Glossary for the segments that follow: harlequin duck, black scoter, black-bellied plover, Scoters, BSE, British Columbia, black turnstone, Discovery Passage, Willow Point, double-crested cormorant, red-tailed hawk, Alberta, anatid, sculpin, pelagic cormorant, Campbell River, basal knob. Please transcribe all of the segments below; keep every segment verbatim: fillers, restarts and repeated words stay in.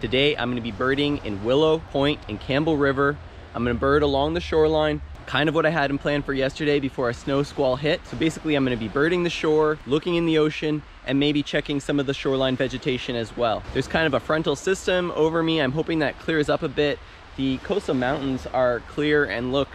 Today I'm going to be birding in Willow Point and Campbell River. I'm going to bird along the shoreline, kind of what I had in plan for yesterday before a snow squall hit. So basically I'm going to be birding the shore, looking in the ocean, and maybe checking some of the shoreline vegetation as well. There's kind of a frontal system over me. I'm hoping that clears up a bit. The coastal mountains are clear and look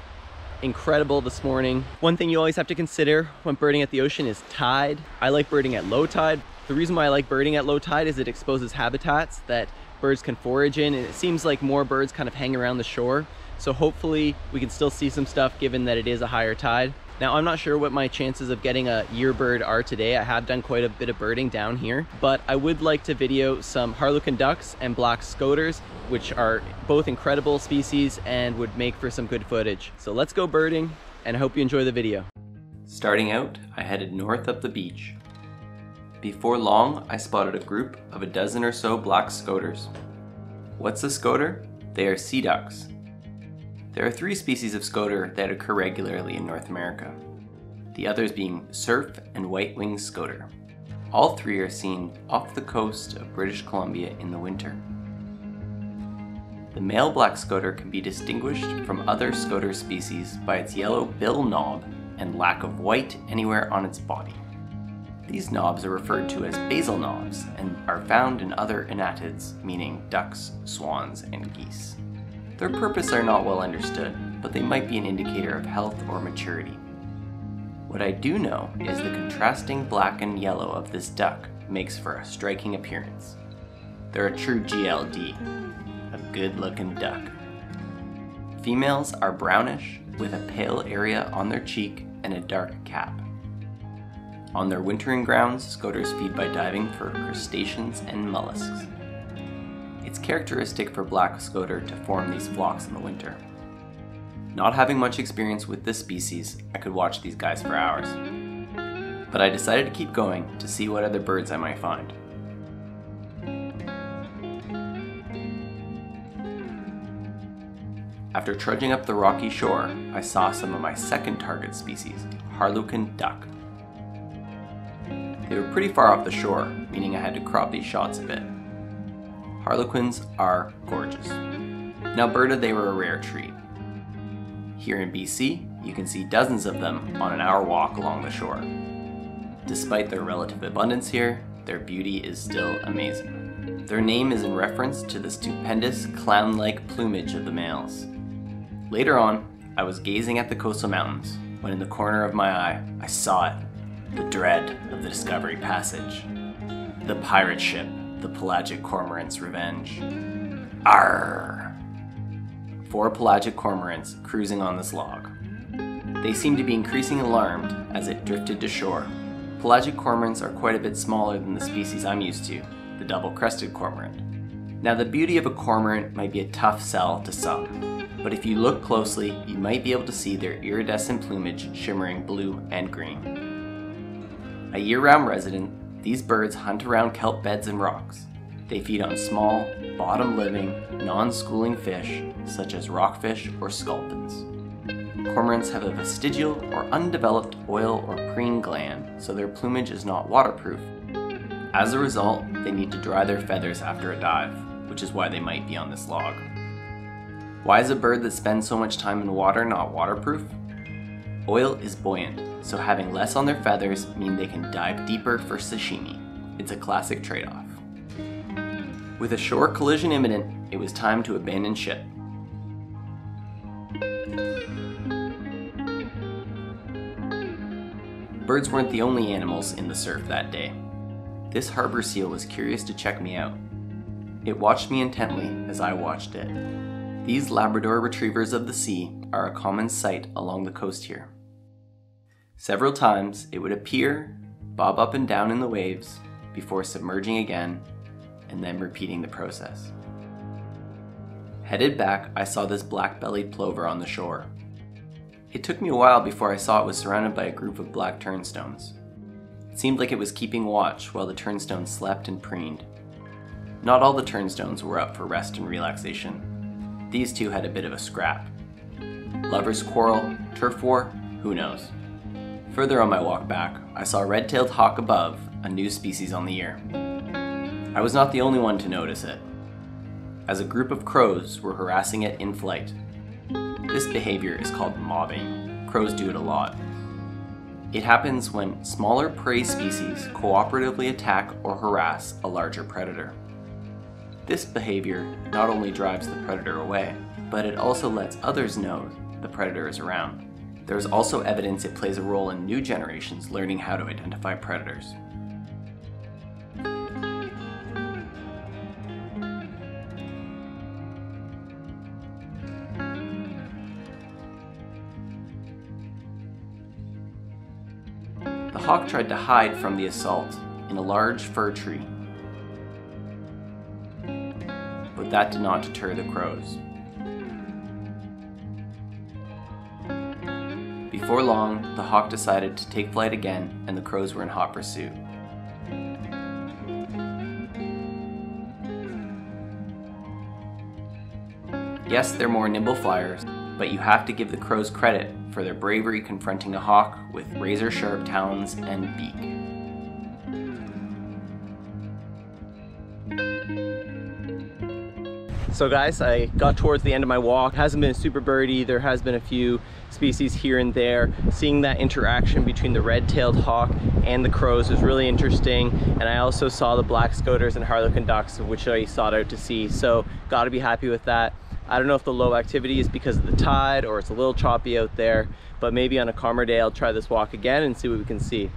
incredible this morning. One thing you always have to consider when birding at the ocean is tide. I like birding at low tide. The reason why I like birding at low tide is it exposes habitats that birds can forage in, and it seems like more birds kind of hang around the shore. So hopefully we can still see some stuff given that it is a higher tide. Now I'm not sure what my chances of getting a yearbird are today. I have done quite a bit of birding down here, but I would like to video some harlequin ducks and black scoters, which are both incredible species and would make for some good footage. So let's go birding, and I hope you enjoy the video. Starting out, I headed north up the beach. Before long, I spotted a group of a dozen or so black scoters. What's a scoter? They are sea ducks. There are three species of scoter that occur regularly in North America, the others being surf and white-winged scoter. All three are seen off the coast of British Columbia in the winter. The male black scoter can be distinguished from other scoter species by its yellow bill knob and lack of white anywhere on its body. These knobs are referred to as basal knobs and are found in other anatids, meaning ducks, swans, and geese. Their purpose are not well understood, but they might be an indicator of health or maturity. What I do know is the contrasting black and yellow of this duck makes for a striking appearance. They're a true G L D, a good-looking duck. Females are brownish, with a pale area on their cheek and a dark cap. On their wintering grounds, scoters feed by diving for crustaceans and mollusks. It's characteristic for black scoter to form these flocks in the winter. Not having much experience with this species, I could watch these guys for hours. But I decided to keep going to see what other birds I might find. After trudging up the rocky shore, I saw some of my second target species, harlequin duck. They were pretty far off the shore, meaning I had to crop these shots a bit. Harlequins are gorgeous. In Alberta, they were a rare treat. Here in B C, you can see dozens of them on an hour walk along the shore. Despite their relative abundance here, their beauty is still amazing. Their name is in reference to the stupendous clown-like plumage of the males. Later on, I was gazing at the coastal mountains when in the corner of my eye, I saw it, the dread of the Discovery Passage, the pirate ship. The pelagic cormorant's revenge. Arrrr! Four pelagic cormorants cruising on this log. They seemed to be increasing alarmed as it drifted to shore. Pelagic cormorants are quite a bit smaller than the species I'm used to, the double-crested cormorant. Now the beauty of a cormorant might be a tough sell to some, but if you look closely, you might be able to see their iridescent plumage shimmering blue and green. A year-round resident, these birds hunt around kelp beds and rocks. They feed on small, bottom-living, non-schooling fish such as rockfish or sculpins. Cormorants have a vestigial or undeveloped oil or preen gland, so their plumage is not waterproof. As a result, they need to dry their feathers after a dive, which is why they might be on this log. Why is a bird that spends so much time in water not waterproof? Oil is buoyant, so having less on their feathers mean they can dive deeper for sashimi. It's a classic trade-off. With a shore collision imminent, it was time to abandon ship. Birds weren't the only animals in the surf that day. This harbor seal was curious to check me out. It watched me intently as I watched it. These Labrador retrievers of the sea are a common sight along the coast here. Several times it would appear, bob up and down in the waves, before submerging again, and then repeating the process. Headed back, I saw this black-bellied plover on the shore. It took me a while before I saw it was surrounded by a group of black turnstones. It seemed like it was keeping watch while the turnstones slept and preened. Not all the turnstones were up for rest and relaxation. These two had a bit of a scrap. Lovers' quarrel, turf war, who knows. Further on my walk back, I saw a red-tailed hawk above, a new species on the year. I was not the only one to notice it. as a group of crows were harassing it in flight. This behavior is called mobbing. Crows do it a lot. It happens when smaller prey species cooperatively attack or harass a larger predator. This behavior not only drives the predator away, but it also lets others know the predator is around. There is also evidence it plays a role in new generations learning how to identify predators. The hawk tried to hide from the assault in a large fir tree, but that did not deter the crows. Before long, the hawk decided to take flight again, and the crows were in hot pursuit. Yes, they're more nimble flyers, but you have to give the crows credit for their bravery confronting a hawk with razor-sharp talons and beak. So guys, I got towards the end of my walk. Hasn't been a super birdie. There has been a few species here and there. Seeing that interaction between the red-tailed hawk and the crows was really interesting. And I also saw the black scoters and harlequin ducks, which I sought out to see. So gotta be happy with that. I don't know if the low activity is because of the tide or it's a little choppy out there, but maybe on a calmer day, I'll try this walk again and see what we can see.